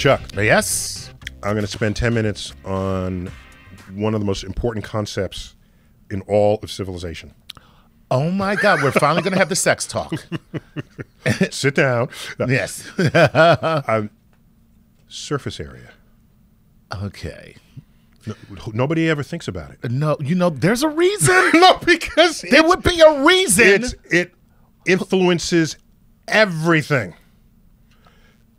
Chuck. Yes? I'm going to spend 10 minutes on one of the most important concepts in all of civilization. Oh my God, we're finally going to have the sex talk. Sit down. Yes. Surface area. Okay. No, nobody ever thinks about it. No, you know, there's a reason. No, because there would be a reason. It influences everything.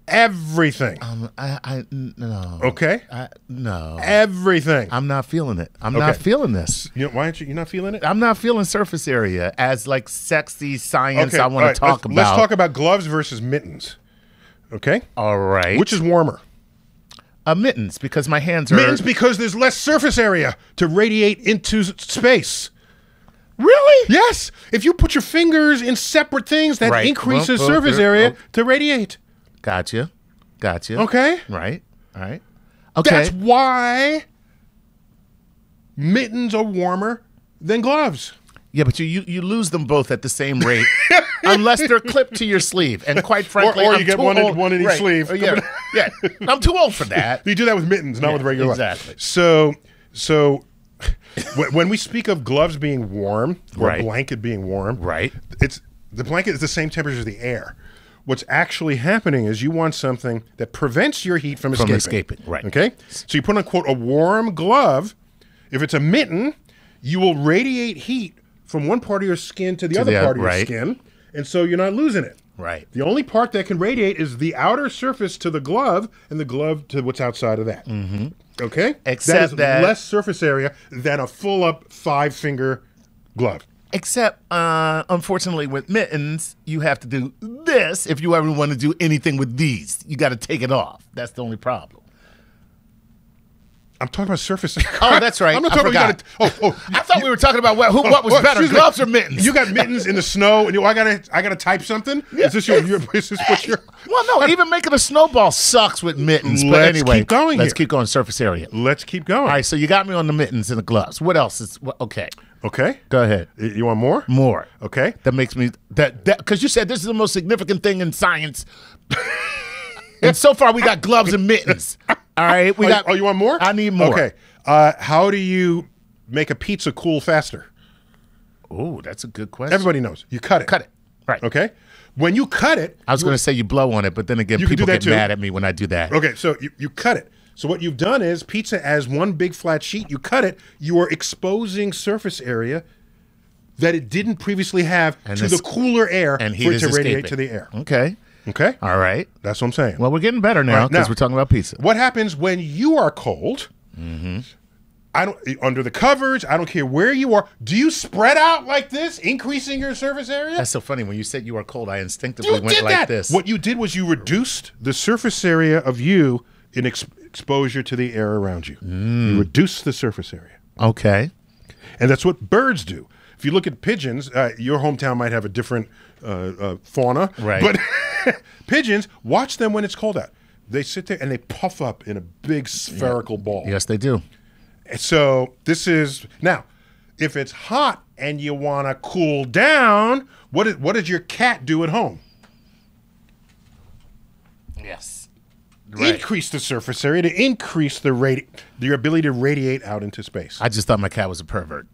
Everything. No. Okay. No. Everything. I'm not feeling it. I'm not feeling this. You know, why aren't you? You're not feeling it? I'm not feeling surface area as like sexy science. Okay, I want to talk about. Let's talk about gloves versus mittens. Okay. All right. Which is warmer? Mittens, because my hands are... Mittens, because there's less surface area to radiate into space. Really? Yes. If you put your fingers in separate things, that increases surface area to radiate. Gotcha. Gotcha. Okay. Right. All right. Okay. That's why mittens are warmer than gloves. Yeah, but you lose them both at the same rate unless they're clipped to your sleeve. And quite frankly, or you get one in each sleeve. Yeah. Yeah. I'm too old for that. You do that with mittens, not with regular gloves. So when we speak of gloves being warm or a blanket being warm, the blanket is the same temperature as the air. What's actually happening is you want something that prevents your heat from escaping. Right. Okay? So you put on, quote, a warm glove. If it's a mitten, you will radiate heat from one part of your skin to the other part of your skin, and so you're not losing it. Right. The only part that can radiate is the outer surface to the glove and the glove to what's outside of that. Mm-hmm. Okay? Except that is less surface area than a full-up five-finger glove. Except, unfortunately, with mittens, you have to do this if you ever want to do anything with these. You got to take it off. That's the only problem. I'm talking about surface. Oh, that's right. I'm not talking about. I thought we were talking about what was better, gloves or mittens. You got mittens in the snow, and I gotta type something. Yeah. Is this your? Well, no. Even making a snowball sucks with mittens. But anyway, let's keep going. Surface area. Let's keep going. All right. So you got me on the mittens and the gloves. What else is okay? Okay. Go ahead. You want more? More. Okay. That makes me because you said this is the most significant thing in science, and so far we got gloves and mittens. All right, we got. Oh, you want more? I need more. Okay. How do you make a pizza cool faster? Oh, that's a good question. Everybody knows. You cut it. Cut it. Right. Okay. When you cut it, I was going to say you blow on it, but then again, people get mad at me when I do that. Okay, so you cut it. So what you've done is pizza as one big flat sheet. You cut it. You are exposing surface area that it didn't previously have to the cooler air for it to radiate to the air. Okay. Okay. All right. That's what I'm saying. Well, we're getting better now because we're talking about pizza. What happens when you are cold? Mm-hmm. Under the covers, I don't care where you are. Do you spread out like this, increasing your surface area? That's so funny. When you said you are cold, I instinctively went like this. What you did was you reduced the surface area of you in exposure to the air around you. Mm. You reduced the surface area. Okay. And that's what birds do. If you look at pigeons, your hometown might have a different fauna, but pigeons, watch them when it's cold out. They sit there and they puff up in a big spherical ball. Yes, they do. And so this is, now, if it's hot and you want to cool down, what does your cat do at home? Yes. Right. Increase the surface area to increase the your ability to radiate out into space. I just thought my cat was a pervert.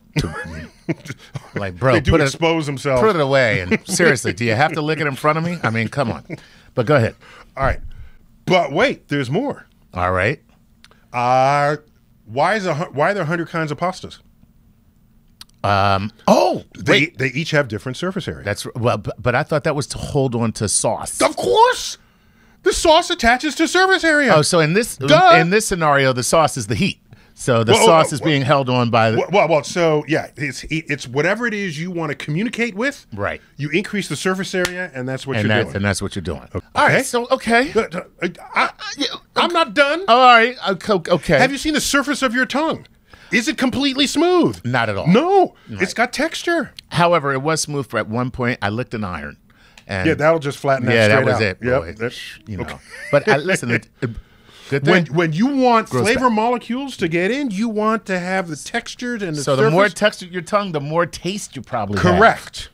Like, bro, they do expose themselves. Put it away. And seriously, do you have to lick it in front of me? I mean, come on. But go ahead. All right. But wait, there's more. All right. Why are there 100 kinds of pastas? They each have different surface area. That's well, but I thought that was to hold on to sauce. Of course. The sauce attaches to surface area. Oh, so in this scenario, the sauce is the heat. So the sauce is being held on by the... So, yeah, it's whatever it is you want to communicate with. Right. You increase the surface area, and that's what you're doing. And that's what you're doing. Okay. All right, so, okay. I'm not done. All right, okay. Have you seen the surface of your tongue? Is it completely smooth? Not at all. No, it's got texture. However, it was smooth for at one point. I licked an iron. And yeah, that'll just flatten that straight out. Yeah, that was it. Yep. You know. Okay. But listen... When you want flavor molecules to get in, you want to have the textures and the surface. So the more textured your tongue, the more taste you probably have. Correct.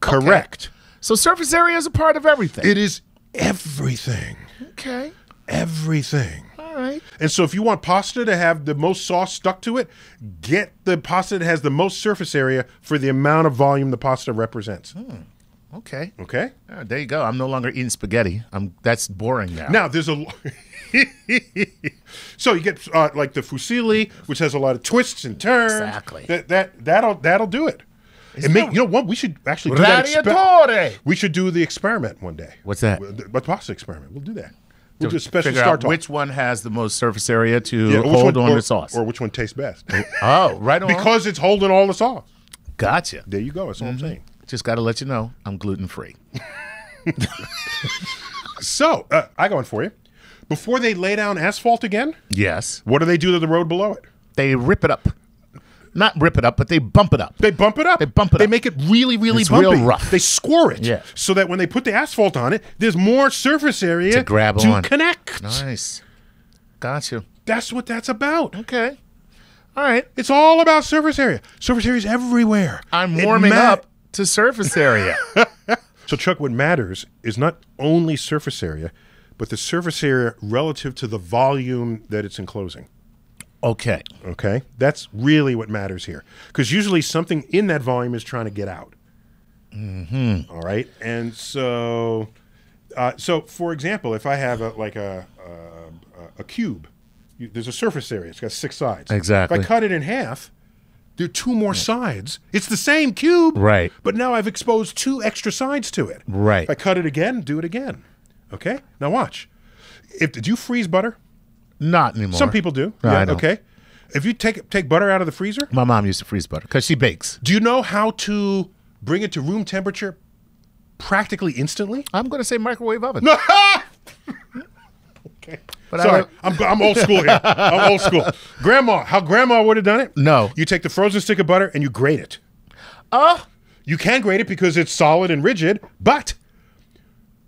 Correct. Okay. So surface area is a part of everything. It is everything. Okay. everything. All right. And so if you want pasta to have the most sauce stuck to it, get the pasta that has the most surface area for the amount of volume the pasta represents. Hmm. Okay. Okay. Oh, there you go. I'm no longer eating spaghetti. That's boring now. Now there's a. So you get like the fusilli, which has a lot of twists and turns. Exactly. That'll do it. And you know what? We should actually do that. We should do the experiment one day. What's that? The pasta experiment. We'll do that. We'll do a special StarTalk. Which one has the most surface area to hold on the sauce, or which one tastes best? Oh, right on. Because it's holding all the sauce. Gotcha. There you go. That's all I'm saying. Just got to let you know, I'm gluten free. So I got one for you. Before they lay down asphalt again, yes. What do they do to the road below it? They rip it up. Not rip it up, but they bump it up. They bump it up. They bump it up. They make it really, really bumpy. It's real rough. They score it, yeah. So that when they put the asphalt on it, there's more surface area to grab on, to connect. Nice, got you. That's what that's about. Okay, all right. It's all about surface area. Surface area is everywhere. I'm warming up to surface area. So Chuck, what matters is not only surface area, but the surface area relative to the volume that it's enclosing. Okay. Okay? That's really what matters here. Because usually something in that volume is trying to get out. Mm-hmm. All right? And so, for example, if I have a cube, there's a surface area. It's got 6 sides. Exactly. If I cut it in half, there are 2 more sides. It's the same cube. Right. But now I've exposed 2 extra sides to it. Right. If I cut it again, do it again. Okay? Now watch. Did you freeze butter? Not anymore. Some people do. No, yeah, okay. If you take butter out of the freezer. My mom used to freeze butter because she bakes. Do you know how to bring it to room temperature practically instantly? I'm going to say microwave oven. No. Okay. But sorry, I'm old school here. I'm old school. How grandma would have done it? No. You take the frozen stick of butter and you grate it. You can grate it because it's solid and rigid, but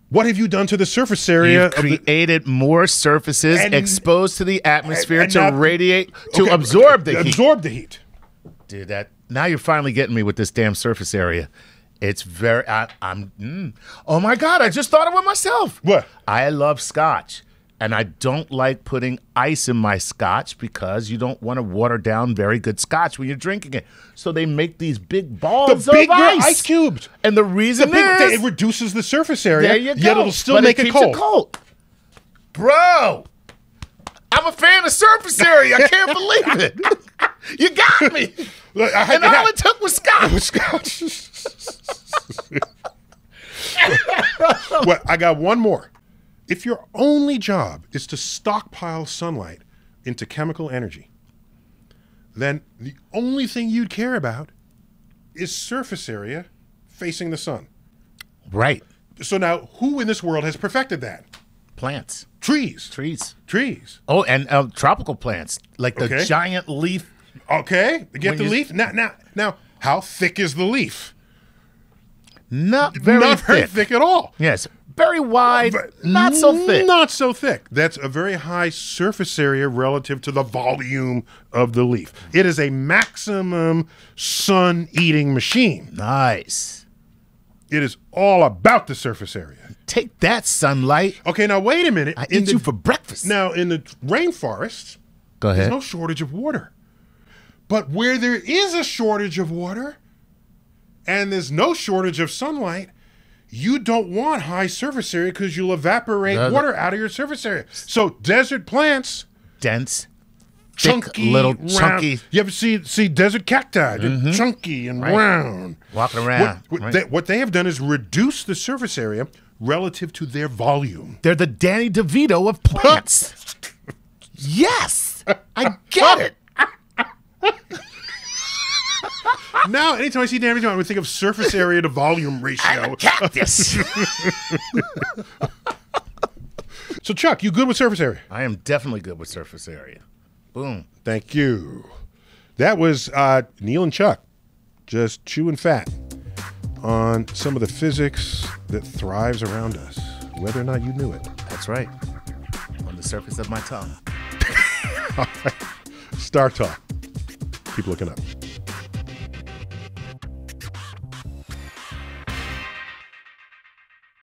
what have you done to the surface area? You've created more surfaces exposed to the atmosphere to radiate, to absorb the heat. Absorb the heat. Dude, now you're finally getting me with this damn surface area. It's very, oh my God, I just thought of it myself. What? I love scotch. And I don't like putting ice in my scotch because you don't want to water down very good scotch when you're drinking it. So they make these big balls of ice cubes. And the reason is it reduces the surface area, there you go, yet it'll still make it cold. Bro, I'm a fan of surface area. I can't believe it. You got me. Look, all it took was scotch. Well, I got one more. If your only job is to stockpile sunlight into chemical energy, then the only thing you'd care about is surface area facing the sun. Right. So now, who in this world has perfected that? Plants. Trees. Trees. Trees. Oh, and tropical plants, like the giant leaf. Okay, get the leaf. Now, how thick is the leaf? Not very thick at all. Yes. Very wide, not so thick. Not so thick. That's a very high surface area relative to the volume of the leaf. It is a maximum sun-eating machine. Nice. It is all about the surface area. Take that, sunlight. Okay, now wait a minute. I eat you for breakfast. Now, in the rainforest, there's no shortage of water. But where there is a shortage of water and there's no shortage of sunlight, you don't want high surface area because you'll evaporate water out of your surface area. So desert plants, dense, chunky, chunky. You ever see desert cacti? They're chunky and round. Walking around. What they have done is reduce the surface area relative to their volume. They're the Danny DeVito of plants. Yes, I get it. Now, anytime I see Danny, I would think of surface area to volume ratio. I'm a cactus. So, Chuck, you good with surface area? I am definitely good with surface area. Boom. Thank you. That was Neil and Chuck just chewing fat on some of the physics that thrives around us, whether or not you knew it. That's right. On the surface of my tongue. All right. StarTalk. Keep looking up.